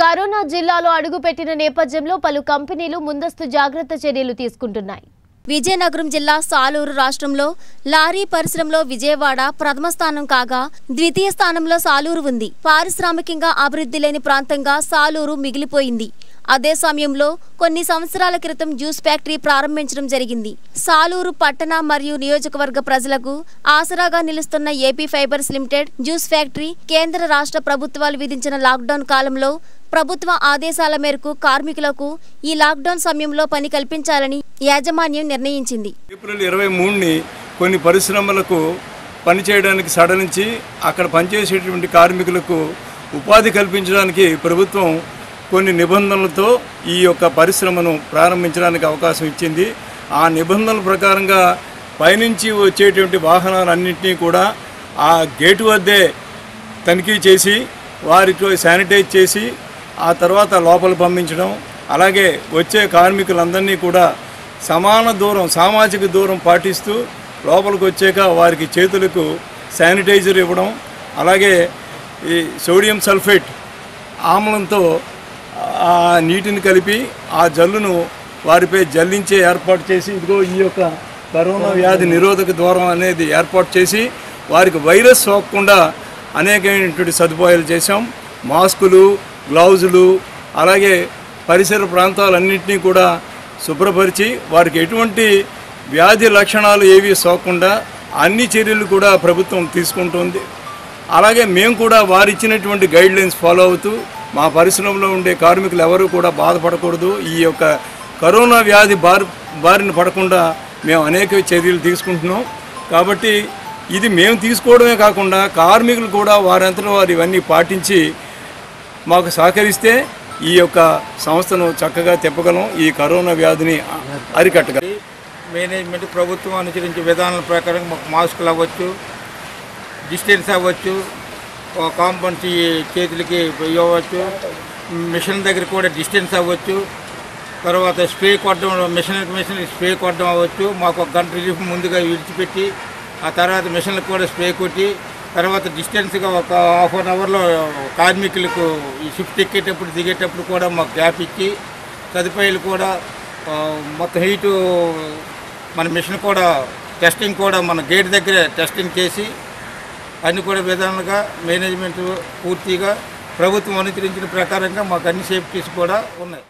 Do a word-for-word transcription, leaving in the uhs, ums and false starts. Corona జిల్లాలో అడుగుపెట్టిన నేపథ్యంలో పలు కంపెనీలు ముందస్తు జాగృత చర్యలు తీసుకుంటున్నాయి. విజయనగరం జిల్లా సాలూరు రాష్ట్రంలో లారీ పరిశ్రమలో విజయవాడ ప్రథమ స్థానం కాగా ద్వితీయ స్థానంలో సాలూరు ఉంది. పారిశ్రామికంగా అభివృద్ధి లేని ప్రాంతంగా సాలూరు మిగిలిపోయింది. అదే సమయంలో కొన్ని సంవత్సరాల క్రితం జ్యూస్ ఫ్యాక్టరీ ప్రారంభించడం జరిగింది. సాలూరు పట్టణ మరియు నియోజకవర్గ ప్రజలకు ఆసరాగా నిలుస్తున్న AP fibres limited juice factory కేంద్ర రాష్ట్ర ప్రభుత్వాలు విధించిన లాక్డౌన్ కాలంలో ప్రభుత్వ ఆదేశాల మేరకు కార్మికులకు ఈ లాక్డౌన్ సమయంలో పని కల్పించాలని యాజమాన్యం నిర్ణయించింది. ఏప్రిల్ ఇరవై మూడుని కొన్ని పరిశ్రమలకు పనిచేయడానికి సడలించి అక్కడ పనిచేసేటువంటి కార్మికులకు ఉపాధి కల్పించడానికి ప్రభుత్వం కొన్ని నిబంధనలతో ఈ యొక్క పరిశ్రమను ప్రారంభించడానికి అవకాశం ఇచ్చింది. ఆ నిబంధనల ప్రకారంగా పైనుంచి వచ్చేటువంటి వాహనాలన్నింటినీ కూడా ఆ గేటు వద్దే తనిఖీ చేసి వారితో శానిటైజ్ చేసి ఆ తర్వాత లోపల పంపించడం, అలాగే వచ్చే కార్మికులందరినీ కూడా సమాన దూరం సామాజిక దూరం పాటిస్తూ లోపలికి వచ్చాక వారికి చేతులకు శానిటైజర్ ఇవ్వడం, అలాగే ఈ సోడియం సల్ఫేట్ ఆమ్లంతో ఆ నీటిని కలిపి ఆ జల్లును వారిపై జల్లించే ఏర్పాటు చేసి ఇదిగో ఈ యొక్క కరోనా వ్యాధి నిరోధక దూరం అనేది ఏర్పాటు చేసి వారికి వైరస్ సోకకుండా అనేకమైనటువంటి సదుపాయాలు చేశాం. మాస్కులు, గ్లౌజులు, అలాగే పరిసర ప్రాంతాలన్నింటినీ కూడా శుభ్రపరిచి వారికి ఎటువంటి వ్యాధి లక్షణాలు ఏవి సోకకుండా అన్ని చర్యలు కూడా ప్రభుత్వం తీసుకుంటుంది. అలాగే మేము కూడా వారిచ్చినటువంటి గైడ్లైన్స్ ఫాలో అవుతూ మా పరిశ్రమలో ఉండే కార్మికులు ఎవరూ కూడా బాధపడకూడదు, ఈ యొక్క కరోనా వ్యాధి బారి బారిన పడకుండా మేము అనేక చర్యలు తీసుకుంటున్నాం. కాబట్టి ఇది మేము తీసుకోవడమే కాకుండా కార్మికులు కూడా వారంతలో వారు ఇవన్నీ పాటించి మాకు సహకరిస్తే ఈ యొక్క సంస్థను చక్కగా తిప్పగలం, ఈ కరోనా వ్యాధిని అరికట్టగలం. మేనేజ్మెంట్ ప్రభుత్వం అనుసరించే విధానాల ప్రకారం మాకు మాస్కులు అవ్వచ్చు, డిస్టెన్స్ అవ్వచ్చు, కాంపౌండ్ చేతులకి ఇవ్వచ్చు, మిషన్ దగ్గర కూడా డిస్టెన్స్ అవ్వచ్చు, తర్వాత స్ప్రే కొట్టడం మిషన్ మిషన్ స్ప్రే కొట్టడం అవ్వచ్చు. మాకు ఒక గంట రిలీఫ్ ముందుగా విడిచిపెట్టి ఆ తర్వాత మిషన్లకు కూడా స్ప్రే కొట్టి తర్వాత డిస్టెన్స్గా ఒక హాఫ్ అన్ అవర్లో కార్మికులకు ఈ షిఫ్ట్ ఎక్కేటప్పుడు దిగేటప్పుడు కూడా మాకు గ్యాప్ ఇచ్చి సదుపాయాలు కూడా మొత్తం హీటు మన మిషన్ కూడా టెస్టింగ్ కూడా మన గేట్ దగ్గర టెస్టింగ్ చేసి అన్ని కూడా విధాలుగా మేనేజ్మెంట్ పూర్తిగా ప్రభుత్వం అనుసరించిన ప్రకారంగా మాకు అన్ని సేఫ్టీస్ కూడా ఉన్నాయి.